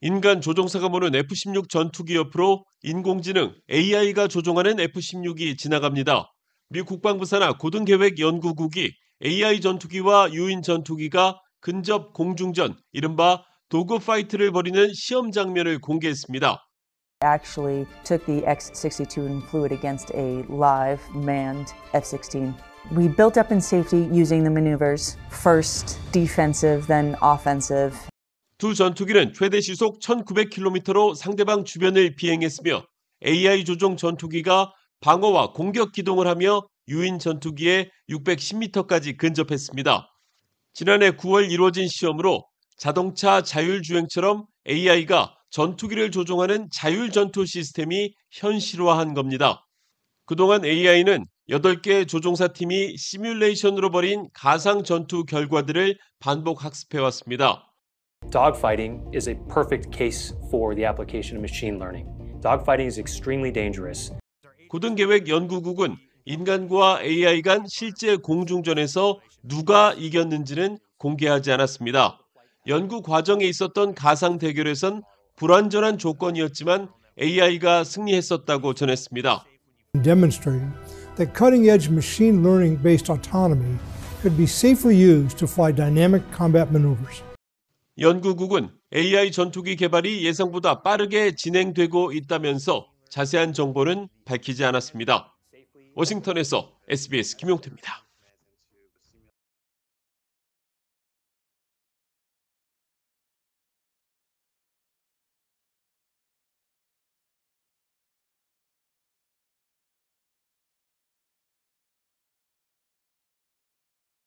인간 조종사가 모는 F-16 전투기 옆으로 인공지능 AI가 조종하는 F-16이 지나갑니다. 미 국방부사나 고등계획연구국이 AI 전투기와 유인 전투기가 근접 공중전, 이른바 도그파이트를 벌이는 시험 장면을 공개했습니다. Actually took the X-62 and flew it against a live manned F-16. We built up in safety using the maneuvers, first defensive, then offensive. 두 전투기는 최대 시속 1900km로 상대방 주변을 비행했으며 AI 조종 전투기가 방어와 공격 기동을 하며 유인 전투기에 610m까지 근접했습니다. 지난해 9월 이루어진 시험으로 자동차 자율주행처럼 AI가 전투기를 조종하는 자율전투 시스템이 현실화한 겁니다. 그동안 AI는 8개의 조종사 팀이 시뮬레이션으로 벌인 가상 전투 결과들을 반복 학습해왔습니다. Dogfighting is a perfect case for the application of machine learning. Dogfighting is extremely dangerous. 고등계획연구국은 인간과 AI 간 실제 공중전에서 누가 이겼는지는 공개하지 않았습니다. 연구 과정에 있었던 가상 대결에선 불완전한 조건이었지만 AI가 승리했었다고 전했습니다. Demonstrating that cutting-edge machine learning-based autonomy could be safely used to fly dynamic combat maneuvers. 연구국은 AI 전투기 개발이 예상보다 빠르게 진행되고 있다면서 자세한 정보는 밝히지 않았습니다. 워싱턴에서 SBS 김용태입니다.